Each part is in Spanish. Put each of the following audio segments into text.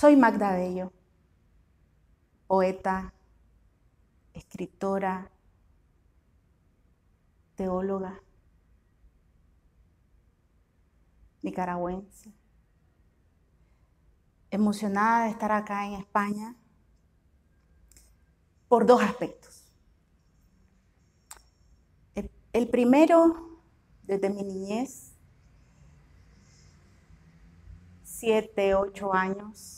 Soy Magda Bello, poeta, escritora, teóloga, nicaragüense, emocionada de estar acá en España por dos aspectos. El primero, desde mi niñez, 7, 8 años,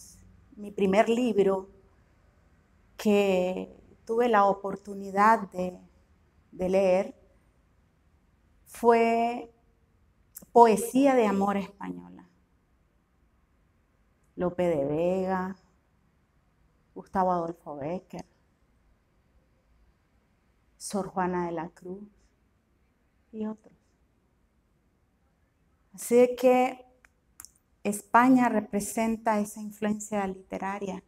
mi primer libro que tuve la oportunidad de leer fue Poesía de Amor Española. Lope de Vega, Gustavo Adolfo Bécquer, Sor Juana de la Cruz y otros. Así que España representa esa influencia literaria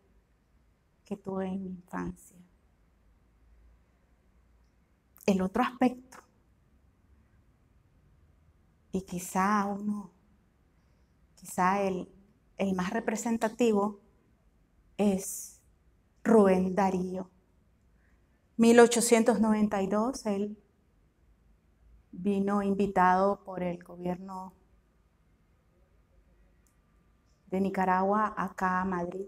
que tuve en mi infancia. El otro aspecto, y quizá uno, quizá el más representativo, es Rubén Darío. 1892, él vino invitado por el gobierno de Nicaragua acá a Madrid.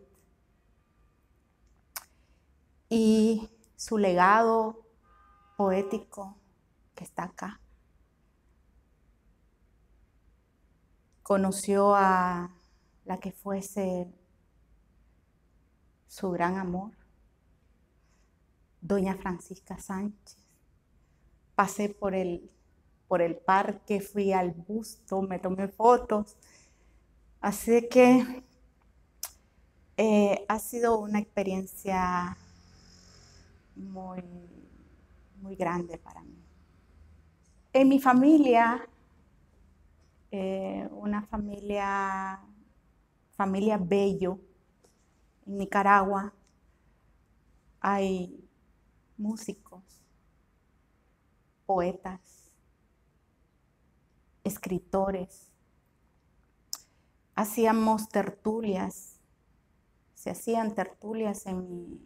Y su legado poético que está acá. Conoció a la que fuese su gran amor, doña Francisca Sánchez. Pasé por el parque, fui al busto, me tomé fotos. Así que ha sido una experiencia muy, muy grande para mí. En mi familia, una familia Bello, en Nicaragua, hay músicos, poetas, escritores. Hacíamos tertulias, se hacían tertulias en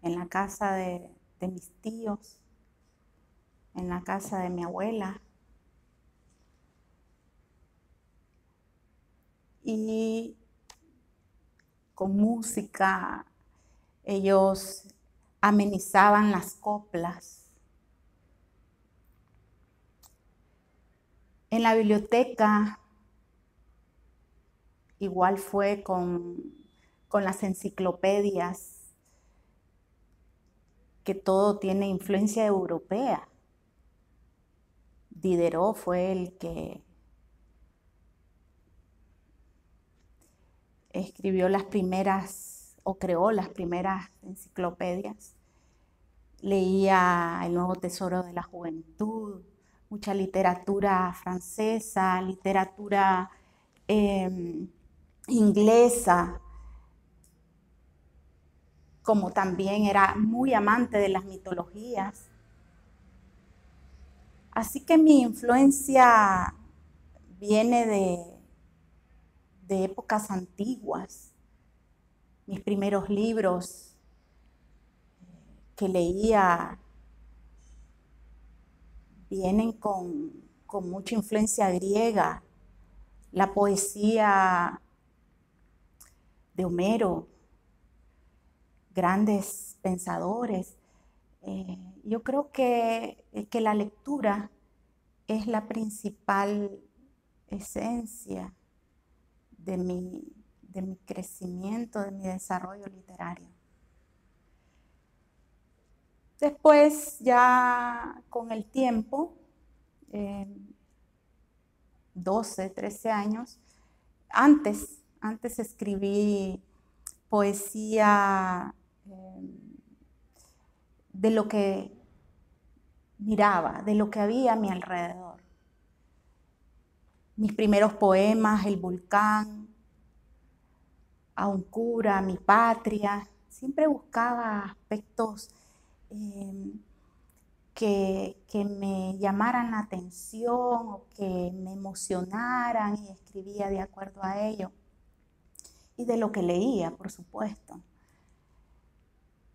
la casa de mis tíos, en la casa de mi abuela. Y con música ellos amenizaban las coplas. En la biblioteca igual fue con las enciclopedias, que todo tiene influencia europea. Diderot fue el que escribió las primeras, o creó las primeras enciclopedias. Leía El Nuevo Tesoro de la Juventud, mucha literatura francesa, literatura inglesa, como también era muy amante de las mitologías. Así que mi influencia viene de épocas antiguas. Mis primeros libros que leía vienen con mucha influencia griega. La poesía de Homero, grandes pensadores. Yo creo que la lectura es la principal esencia de mi crecimiento, de mi desarrollo literario. Después, ya con el tiempo, 12, 13 años, antes escribí poesía de lo que miraba, de lo que había a mi alrededor. Mis primeros poemas, El Volcán, A un Cura, Mi Patria. Siempre buscaba aspectos que me llamaran la atención o que me emocionaran, y escribía de acuerdo a ello. y de lo que leía, por supuesto.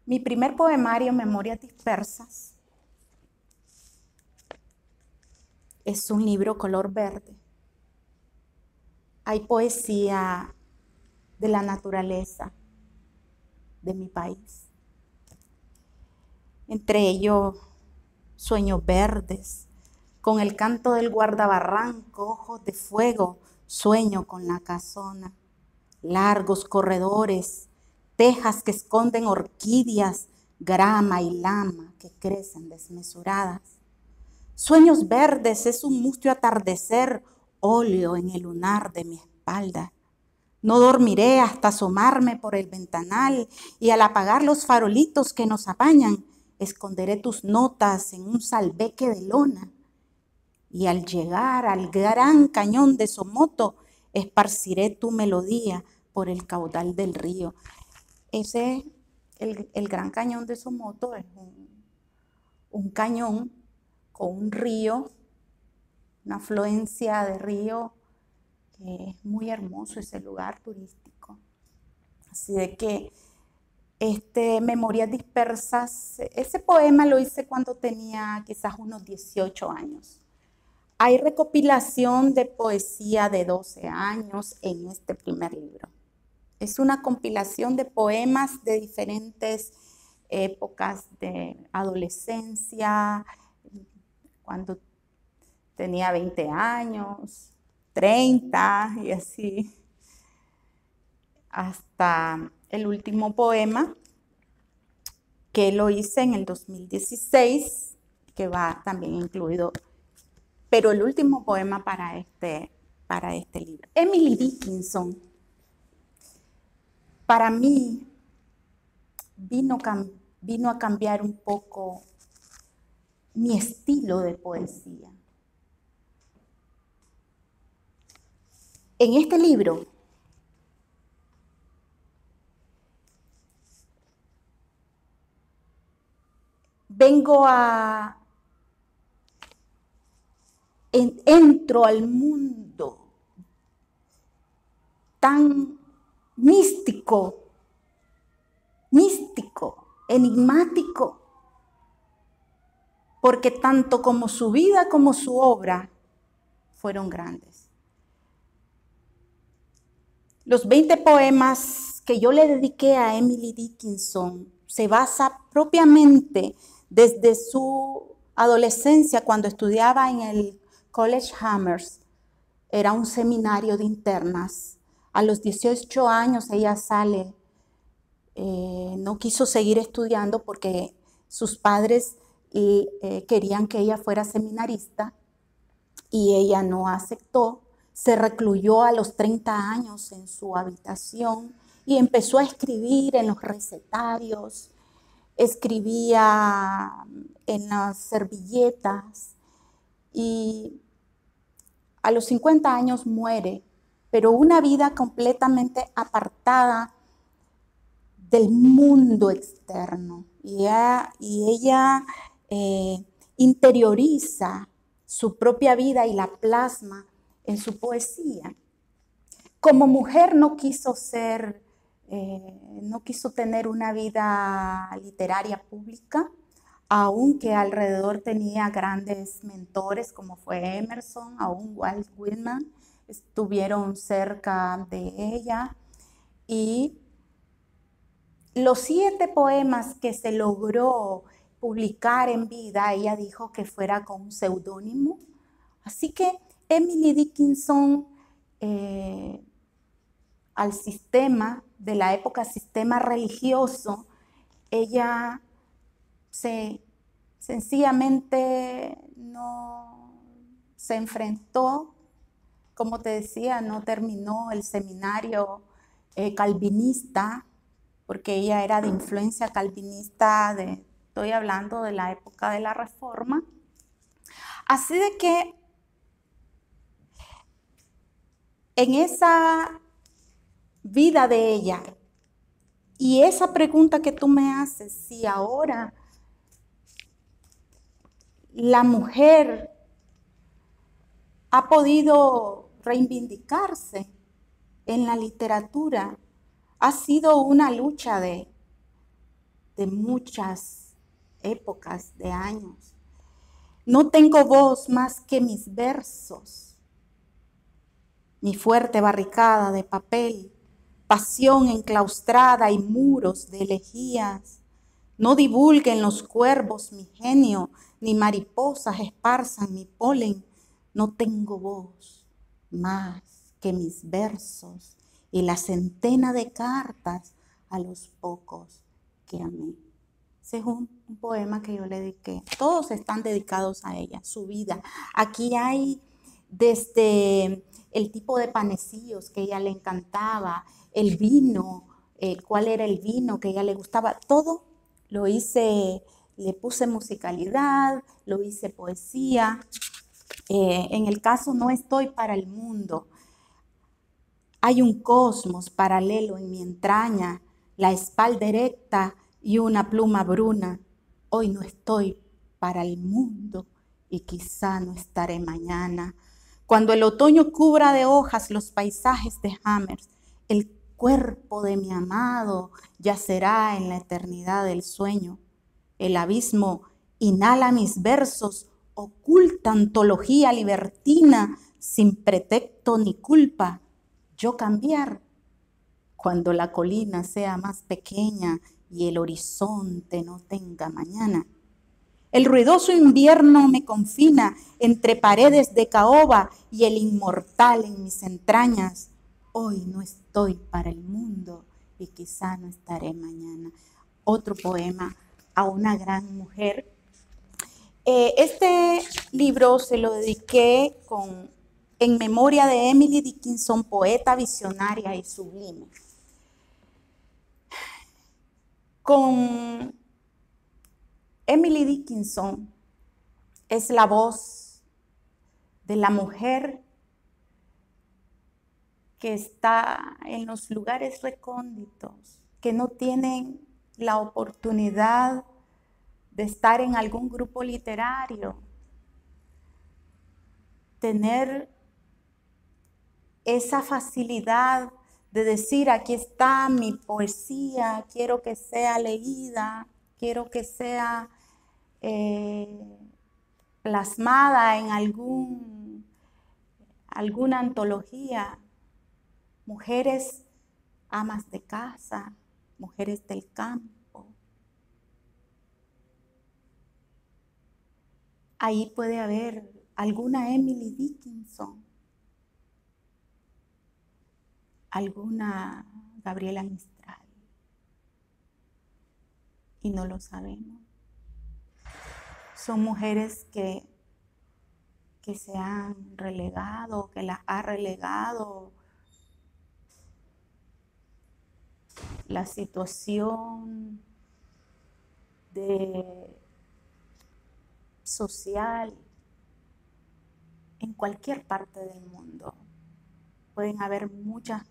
Mi primer poemario, Memorias dispersas, es un libro color verde. Hay poesía de la naturaleza de mi país. Entre ellos, sueños verdes, con el canto del guardabarranco, ojos de fuego, sueño con la casona, largos corredores, tejas que esconden orquídeas, grama y lama que crecen desmesuradas. Sueños verdes es un mustio atardecer, óleo en el lunar de mi espalda. No dormiré hasta asomarme por el ventanal y al apagar los farolitos que nos apañan, esconderé tus notas en un salveque de lona. Y al llegar al gran cañón de Somoto, esparciré tu melodía por el caudal del río. Ese, el gran cañón de Somoto, es un cañón con un río, una afluencia de río, que es muy hermoso ese lugar turístico. Así de que Memorias dispersas, ese poema lo hice cuando tenía quizás unos 18 años. Hay recopilación de poesía de 12 años en este primer libro. Es una compilación de poemas de diferentes épocas de adolescencia, cuando tenía 20 años, 30 y así, hasta el último poema que lo hice en el 2016, que va también incluido, pero el último poema para este libro. Emily Dickinson, para mí, vino a cambiar un poco mi estilo de poesía. En este libro, vengo a... Entro al mundo tan místico, enigmático, porque tanto como su vida como su obra fueron grandes. Los 20 poemas que yo le dediqué a Emily Dickinson se basa propiamente desde su adolescencia, cuando estudiaba en el College Hammers, era un seminario de internas. A los 18 años ella sale, no quiso seguir estudiando porque sus padres querían que ella fuera seminarista y ella no aceptó. Se recluyó a los 30 años en su habitación y empezó a escribir en los recetarios, escribía en las servilletas y a los 50 años muere, pero una vida completamente apartada del mundo externo. Y ella interioriza su propia vida y la plasma en su poesía. Como mujer no quiso ser, no quiso tener una vida literaria pública, aunque alrededor tenía grandes mentores como fue Emerson, aún Walt Whitman, estuvieron cerca de ella. Y los 7 poemas que se logró publicar en vida, ella dijo que fuera con un seudónimo. Así que Emily Dickinson, al sistema de la época, sistema religioso, ella... sencillamente no se enfrentó, como te decía, no terminó el seminario calvinista, porque ella era de influencia calvinista, estoy hablando de la época de la Reforma. Así de que en esa vida de ella, y esa pregunta que tú me haces, si ahora la mujer ha podido reivindicarse en la literatura, ha sido una lucha de muchas épocas, de años. No tengo voz más que mis versos, mi fuerte barricada de papel, pasión enclaustrada y muros de elegías. No divulguen los cuervos mi genio, ni mariposas esparzan mi polen. No tengo voz más que mis versos y la centena de cartas a los pocos que amé. Ese es un poema que yo le dediqué. Todos están dedicados a ella, su vida. Aquí hay desde el tipo de panecillos que a ella le encantaba, el vino, cuál era el vino que a ella le gustaba. Todo lo hice, le puse musicalidad, lo hice poesía. En el caso No estoy para el mundo. Hay un cosmos paralelo en mi entraña, la espalda erecta y una pluma bruna. Hoy no estoy para el mundo y quizá no estaré mañana. Cuando el otoño cubra de hojas los paisajes de Hammers, el cuerpo de mi amado yacerá en la eternidad del sueño. El abismo inhala mis versos, oculta antología libertina, sin pretexto ni culpa. Yo cambiar, cuando la colina sea más pequeña y el horizonte no tenga mañana. El ruidoso invierno me confina entre paredes de caoba y el inmortal en mis entrañas. Hoy no estoy para el mundo y quizá no estaré mañana. Otro poema a una gran mujer. Este libro se lo dediqué en memoria de Emily Dickinson, poeta visionaria y sublime. Con Emily Dickinson es la voz de la mujer que está en los lugares recónditos, que no tienen la oportunidad de estar en algún grupo literario, tener esa facilidad de decir, aquí está mi poesía, quiero que sea leída, quiero que sea plasmada en alguna antología. Mujeres amas de casa, mujeres del campo. Ahí puede haber alguna Emily Dickinson, alguna Gabriela Mistral, y no lo sabemos. Son mujeres que se han relegado, que las ha relegado la situación social en cualquier parte del mundo. Pueden haber muchas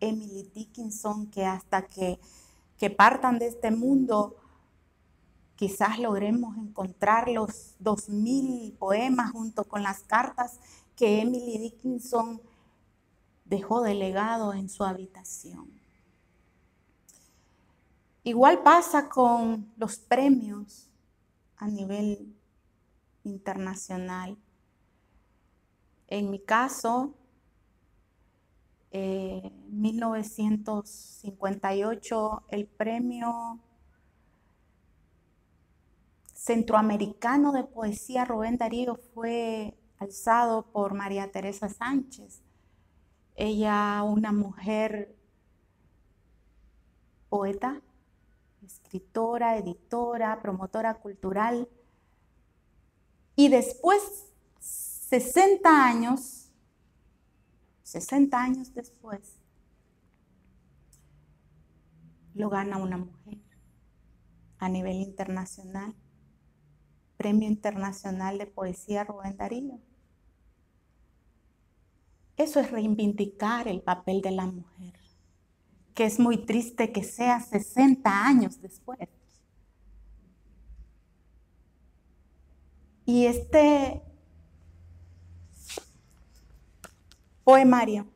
Emily Dickinson que hasta que partan de este mundo, quizás logremos encontrar los 2000 poemas junto con las cartas que Emily Dickinson dejó de legado en su habitación. Igual pasa con los premios a nivel internacional. En mi caso, 1958, el Premio Centroamericano de Poesía Rubén Darío fue alzado por María Teresa Sánchez. Ella, una mujer poeta, escritora, editora, promotora cultural, y después, 60 años después, lo gana una mujer a nivel internacional, Premio Internacional de Poesía Rubén Darío. Eso es reivindicar el papel de la mujer, que es muy triste que sea 60 años después. Y este poemario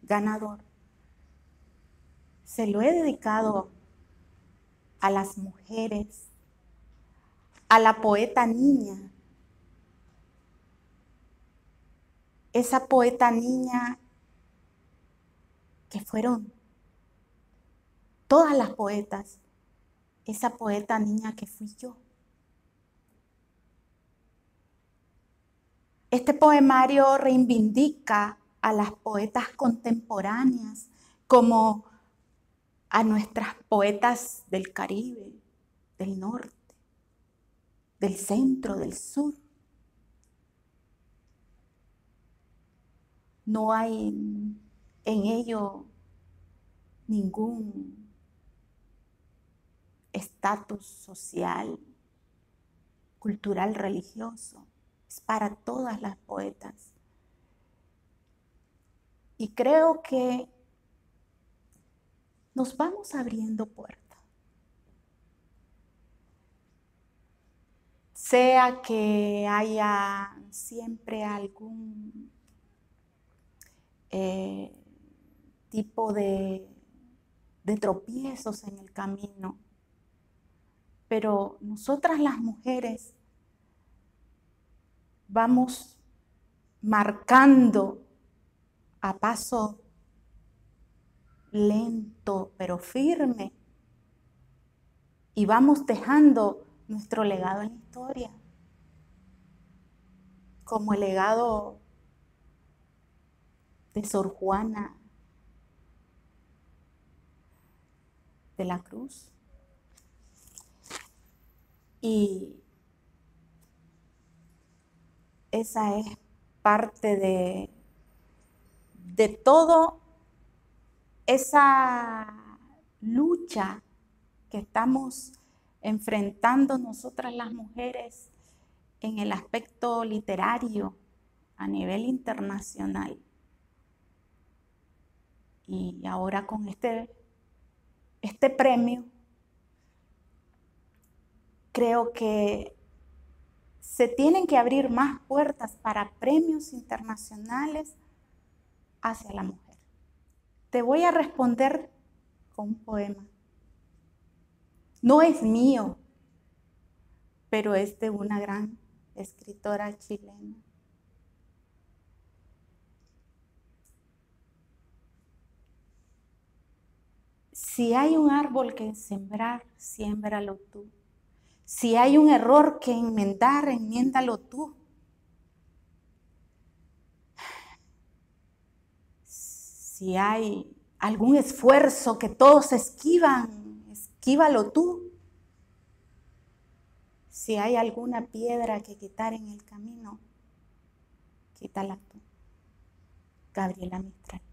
ganador se se lo he dedicado a las mujeres, a la poeta niña. Esa poeta niña que fueron todas las poetas, esa poeta niña que fui yo. Este poemario reivindica a las poetas contemporáneas como a nuestras poetas del Caribe, del norte, del centro, del sur. No hay en ello ningún estatus social, cultural, religioso. Es para todas las poetas. Y creo que nos vamos abriendo puertas. Sea que haya siempre algún tipo de tropiezos en el camino, pero nosotras las mujeres vamos marcando a paso lento pero firme y vamos dejando nuestro legado en la historia, como el legado de Sor Juana de la Cruz. Y esa es parte de todo esa lucha que estamos enfrentando nosotras las mujeres en el aspecto literario a nivel internacional. Y ahora con este premio, creo que se tienen que abrir más puertas para premios internacionales hacia la mujer. Te voy a responder con un poema. No es mío, pero es de una gran escritora chilena. Si hay un árbol que sembrar, siémbralo tú. Si hay un error que enmendar, enmiéndalo tú. Si hay algún esfuerzo que todos esquivan, esquívalo tú. Si hay alguna piedra que quitar en el camino, quítala tú. Gabriela Mistral.